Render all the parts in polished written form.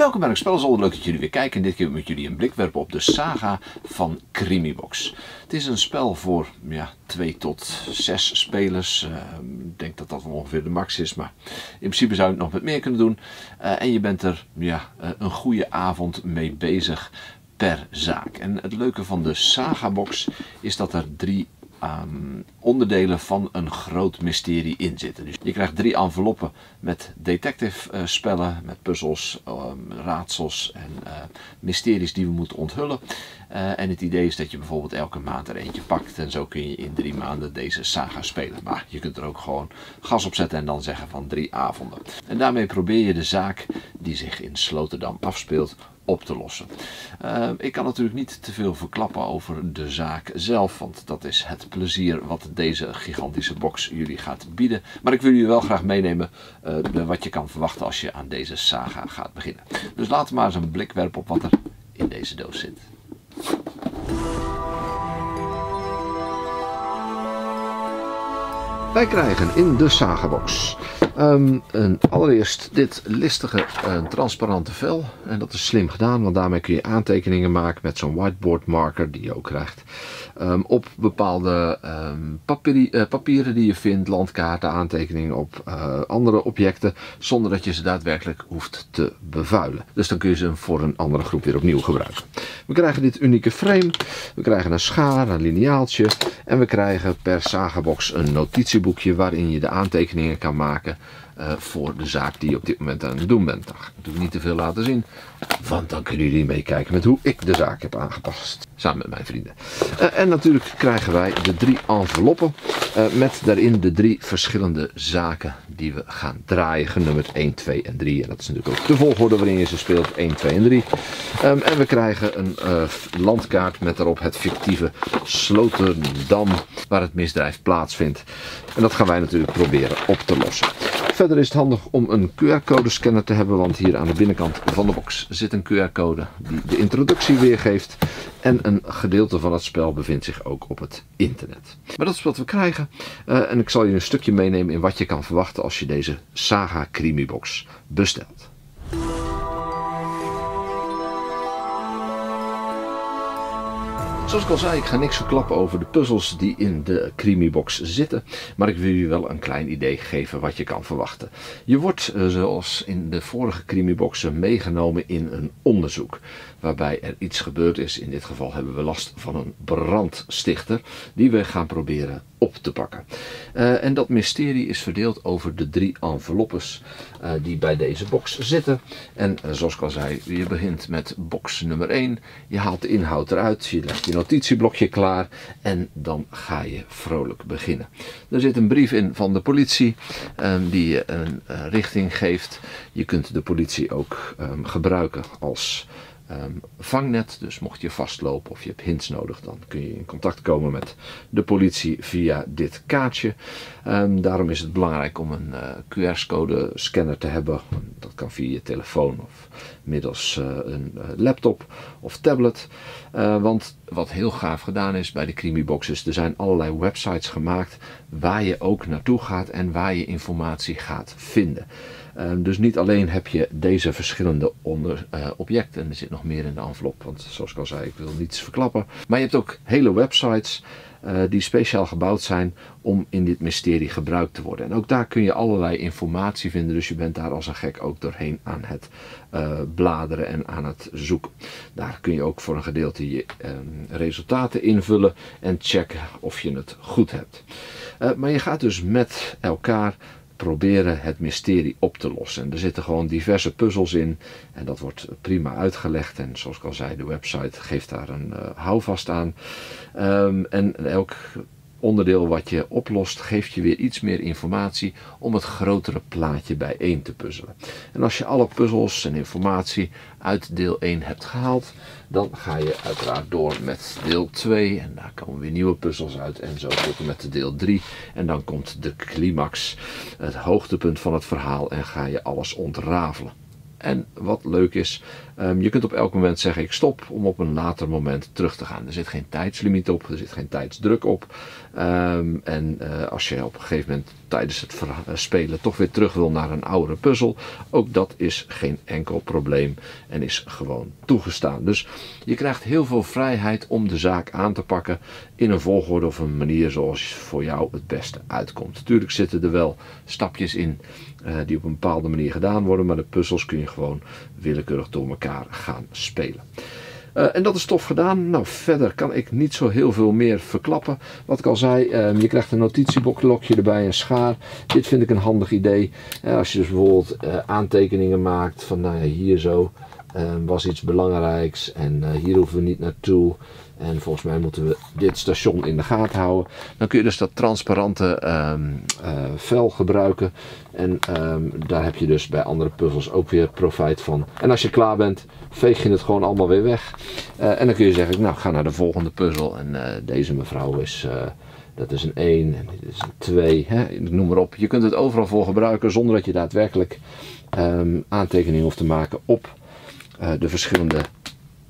Welkom bij een spelzolder, leuk dat jullie weer kijken. Dit keer met jullie een blik werpen op de saga van Crimibox. Het is een spel voor 2 tot 6 spelers. Ik denk dat dat ongeveer de max is, maar in principe zou je het nog wat meer kunnen doen. En je bent er een goede avond mee bezig per zaak. En het leuke van de saga box is dat er 3 onderdelen van een groot mysterie in zitten. Dus je krijgt 3 enveloppen met detective spellen, met puzzels, raadsels en mysteries die we moeten onthullen. En het idee is dat je bijvoorbeeld elke maand er eentje pakt en zo kun je in 3 maanden deze saga spelen. Maar je kunt er ook gewoon gas op zetten en dan zeggen van 3 avonden. En daarmee probeer je de zaak die zich in Sloterdam afspeelt op te lossen. Ik kan natuurlijk niet te veel verklappen over de zaak zelf, want dat is het plezier wat deze gigantische box jullie gaat bieden. Maar ik wil jullie wel graag meenemen wat je kan verwachten als je aan deze saga gaat beginnen. Dus laten we maar eens een blik werpen op wat er in deze doos zit. Wij krijgen in de saga box allereerst dit listige transparante vel. En dat is slim gedaan, want daarmee kun je aantekeningen maken met zo'n whiteboard marker die je ook krijgt. Op bepaalde papieren die je vindt, landkaarten, aantekeningen op andere objecten. Zonder dat je ze daadwerkelijk hoeft te bevuilen. Dus dan kun je ze voor een andere groep weer opnieuw gebruiken. We krijgen dit unieke frame. We krijgen een schaar, een liniaaltje. En we krijgen per sagabox een notitieboekje waarin je de aantekeningen kan maken voor de zaak die je op dit moment aan het doen bent. Dat ga ik natuurlijk niet te veel laten zien, want dan kunnen jullie meekijken met hoe ik de zaak heb aangepast, samen met mijn vrienden. En natuurlijk krijgen wij de 3 enveloppen met daarin de 3 verschillende zaken die we gaan draaien, genummerd 1, 2 en 3. En dat is natuurlijk ook de volgorde waarin je ze speelt, 1, 2 en 3. En we krijgen een landkaart met daarop het fictieve Sloterdam, waar het misdrijf plaatsvindt. En dat gaan wij natuurlijk proberen op te lossen. Verder is het handig om een QR-code scanner te hebben, want hier aan de binnenkant van de box zit een QR-code die de introductie weergeeft. En een gedeelte van het spel bevindt zich ook op het internet. Maar dat is wat we krijgen. En ik zal je een stukje meenemen in wat je kan verwachten als je deze Saga Crimibox bestelt. Zoals ik al zei, ik ga niks verklappen over de puzzels die in de Crimibox zitten. Maar ik wil jullie wel een klein idee geven wat je kan verwachten. Je wordt, zoals in de vorige Crimiboxen, meegenomen in een onderzoek. Waarbij er iets gebeurd is. In dit geval hebben we last van een brandstichter. Die we gaan proberen op te pakken. En dat mysterie is verdeeld over de 3 enveloppes die bij deze box zitten. En zoals ik al zei, je begint met box nummer 1. Je haalt de inhoud eruit. Je legt je notitieblokje klaar. En dan ga je vrolijk beginnen. Er zit een brief in van de politie die je een richting geeft. Je kunt de politie ook gebruiken als vangnet, dus mocht je vastlopen of je hebt hints nodig, dan kun je in contact komen met de politie via dit kaartje. Daarom is het belangrijk om een QR-code scanner te hebben. Dat kan via je telefoon of middels een laptop of tablet. Want wat heel gaaf gedaan is bij de Crimibox is, er zijn allerlei websites gemaakt waar je ook naartoe gaat en waar je informatie gaat vinden. Dus niet alleen heb je deze verschillende objecten, en er zit nog meer in de envelop, want zoals ik al zei, ik wil niets verklappen. Maar je hebt ook hele websites die speciaal gebouwd zijn om in dit mysterie gebruikt te worden. En ook daar kun je allerlei informatie vinden, dus je bent daar als een gek ook doorheen aan het bladeren en aan het zoeken. Daar kun je ook voor een gedeelte je resultaten invullen en checken of je het goed hebt. Maar je gaat dus met elkaar proberen het mysterie op te lossen. En er zitten gewoon diverse puzzels in en dat wordt prima uitgelegd. En zoals ik al zei, de website geeft daar een houvast aan. En elk onderdeel wat je oplost geeft je weer iets meer informatie om het grotere plaatje bijeen te puzzelen. En als je alle puzzels en informatie uit deel 1 hebt gehaald, dan ga je uiteraard door met deel 2 en daar komen weer nieuwe puzzels uit en zo tot en met deel 3. En dan komt de climax, het hoogtepunt van het verhaal, en ga je alles ontrafelen. En wat leuk is, je kunt op elk moment zeggen ik stop om op een later moment terug te gaan. Er zit geen tijdslimiet op, er zit geen tijdsdruk op. Als je op een gegeven moment tijdens het spelen toch weer terug wil naar een oudere puzzel, ook dat is geen enkel probleem en is gewoon toegestaan. Dus je krijgt heel veel vrijheid om de zaak aan te pakken in een volgorde of een manier zoals voor jou het beste uitkomt. Tuurlijk zitten er wel stapjes in die op een bepaalde manier gedaan worden, maar de puzzels kun je gewoon willekeurig door elkaar gaan spelen. En dat is tof gedaan. Nou, verder kan ik niet zo heel veel meer verklappen. Wat ik al zei, je krijgt een notitieblokje erbij, een schaar. Dit vind ik een handig idee. Als je dus bijvoorbeeld aantekeningen maakt van, nou ja, hier zo was iets belangrijks en hier hoeven we niet naartoe. En volgens mij moeten we dit station in de gaten houden. Dan kun je dus dat transparante vel gebruiken. En daar heb je dus bij andere puzzels ook weer profijt van. En als je klaar bent, veeg je het gewoon allemaal weer weg. En dan kun je zeggen, nou, ga naar de volgende puzzel. En deze mevrouw is... dat is een 1 en dit is een 2, hè? Noem maar op. Je kunt het overal voor gebruiken zonder dat je daadwerkelijk aantekeningen hoeft te maken op de verschillende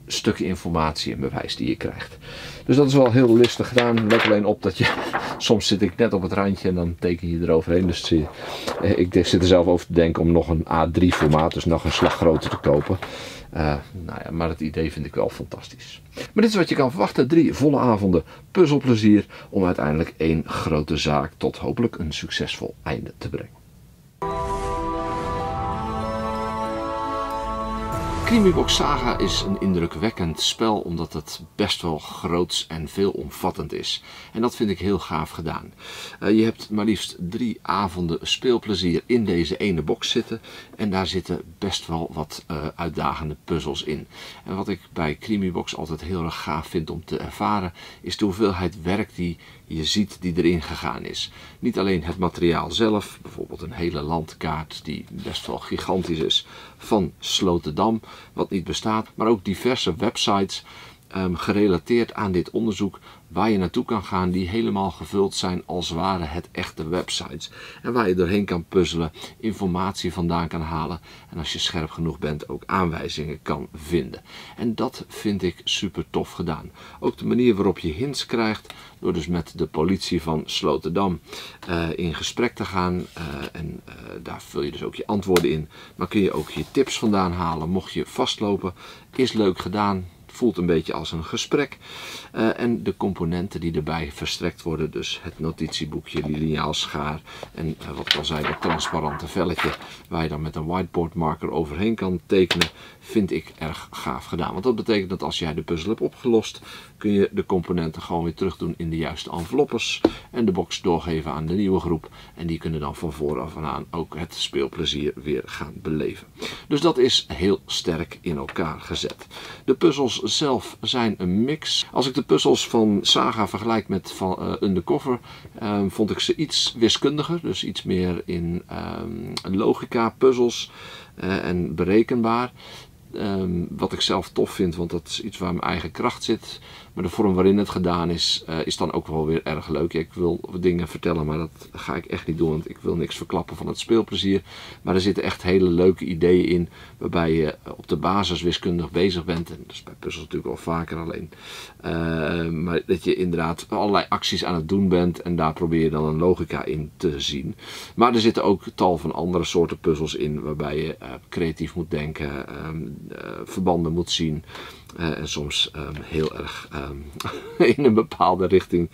stukken informatie en bewijs die je krijgt. Dus dat is wel heel listig gedaan. Let alleen op dat je, soms zit ik net op het randje en dan teken je eroverheen. Dus ik zit er zelf over te denken om nog een A3 formaat, dus nog een slag groter te kopen. Nou ja, maar het idee vind ik wel fantastisch. Maar dit is wat je kan verwachten. 3 volle avonden puzzelplezier om uiteindelijk 1 grote zaak tot hopelijk een succesvol einde te brengen. Crimibox Saga is een indrukwekkend spel omdat het best wel groots en veelomvattend is. En dat vind ik heel gaaf gedaan. Je hebt maar liefst 3 avonden speelplezier in deze ene box zitten. En daar zitten best wel wat uitdagende puzzels in. En wat ik bij Crimibox altijd heel erg gaaf vind om te ervaren is de hoeveelheid werk die je ziet die erin gegaan is. Niet alleen het materiaal zelf, bijvoorbeeld een hele landkaart die best wel gigantisch is van Sloterdam, wat niet bestaat, maar ook diverse websites gerelateerd aan dit onderzoek waar je naartoe kan gaan die helemaal gevuld zijn als ware het echte websites. En waar je doorheen kan puzzelen, informatie vandaan kan halen en als je scherp genoeg bent ook aanwijzingen kan vinden. En dat vind ik super tof gedaan. Ook de manier waarop je hints krijgt door dus met de politie van Sloterdam in gesprek te gaan. Daar vul je dus ook je antwoorden in. Maar kun je ook je tips vandaan halen mocht je vastlopen. Is leuk gedaan. Voelt een beetje als een gesprek. En de componenten die erbij verstrekt worden, dus het notitieboekje, die liniaalschaar en wat ik al zei, dat transparante velletje waar je dan met een whiteboard marker overheen kan tekenen, vind ik erg gaaf gedaan. Want dat betekent dat als jij de puzzel hebt opgelost, kun je de componenten gewoon weer terug doen in de juiste enveloppes en de box doorgeven aan de nieuwe groep. En die kunnen dan van vooraf aan ook het speelplezier weer gaan beleven. Dus dat is heel sterk in elkaar gezet. De puzzels zelf zijn een mix. Als ik de puzzels van Saga vergelijk met van Undercover, vond ik ze iets wiskundiger. Dus iets meer in logica puzzels en berekenbaar. Wat ik zelf tof vind, want dat is iets waar mijn eigen kracht zit. Maar de vorm waarin het gedaan is, is dan ook wel weer erg leuk. Ik wil dingen vertellen, maar dat ga ik echt niet doen. Want ik wil niks verklappen van het speelplezier. Maar er zitten echt hele leuke ideeën in. Waarbij je op de basis wiskundig bezig bent. En dat is bij puzzels natuurlijk al vaker alleen. Maar dat je inderdaad allerlei acties aan het doen bent. En daar probeer je dan een logica in te zien. Maar er zitten ook tal van andere soorten puzzels in. Waarbij je creatief moet denken. Verbanden moet zien. En soms heel erg in een bepaalde richting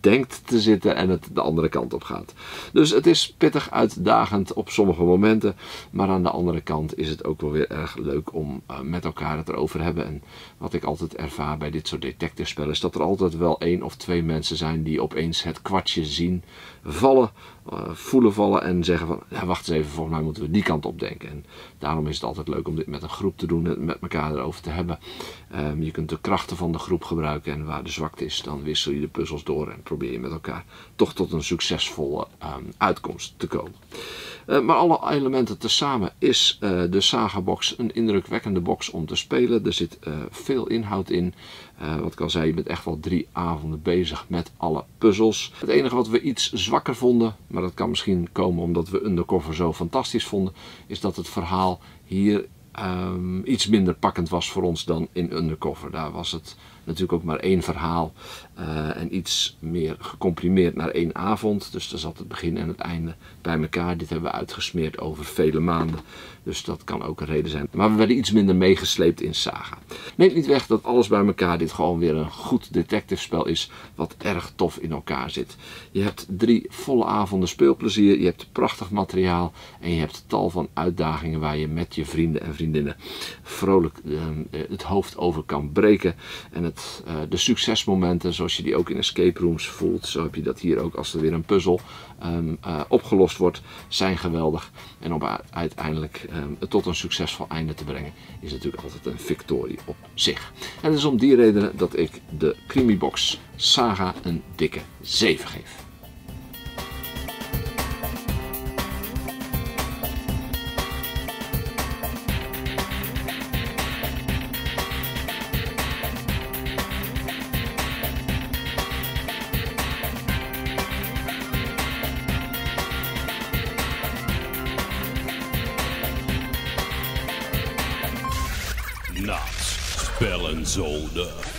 denkt te zitten en het de andere kant op gaat. Dus het is pittig uitdagend op sommige momenten. Maar aan de andere kant is het ook wel weer erg leuk om met elkaar het erover te hebben. En wat ik altijd ervaar bij dit soort detectivespellen is dat er altijd wel 1 of 2 mensen zijn die opeens het kwartje zien vallen. Voelen vallen en zeggen van, ja, wacht eens even, volgens mij moeten we die kant op denken. En daarom is het altijd leuk om dit met een groep te doen en met elkaar erover te hebben. Je kunt de krachten van de groep gebruiken en waar de zwakte is, dan wissel je de puzzels door en probeer je met elkaar toch tot een succesvolle uitkomst te komen. Maar alle elementen tezamen is de Saga box een indrukwekkende box om te spelen. Er zit veel inhoud in. Wat ik al zei, je bent echt wel 3 avonden bezig met alle puzzels. Het enige wat we iets zwakker vonden, maar dat kan misschien komen omdat we Undercover zo fantastisch vonden, is dat het verhaal hier iets minder pakkend was voor ons dan in Undercover. Daar was het natuurlijk ook maar één verhaal en iets meer gecomprimeerd naar één avond. Dus daar zat het begin en het einde bij elkaar. Dit hebben we uitgesmeerd over vele maanden. Dus dat kan ook een reden zijn. Maar we werden iets minder meegesleept in Saga. Neemt niet weg dat alles bij elkaar dit gewoon weer een goed detectivespel is. Wat erg tof in elkaar zit. Je hebt 3 volle avonden speelplezier. Je hebt prachtig materiaal. En je hebt tal van uitdagingen waar je met je vrienden en vriendinnen vrolijk het hoofd over kan breken. En de succesmomenten, zoals je die ook in escape rooms voelt, zo heb je dat hier ook als er weer een puzzel opgelost wordt, zijn geweldig. En om uiteindelijk tot een succesvol einde te brengen, is natuurlijk altijd een victorie op zich. En het is om die redenen dat ik de Krimi Box Saga een dikke 7 geef. Not spell and solder.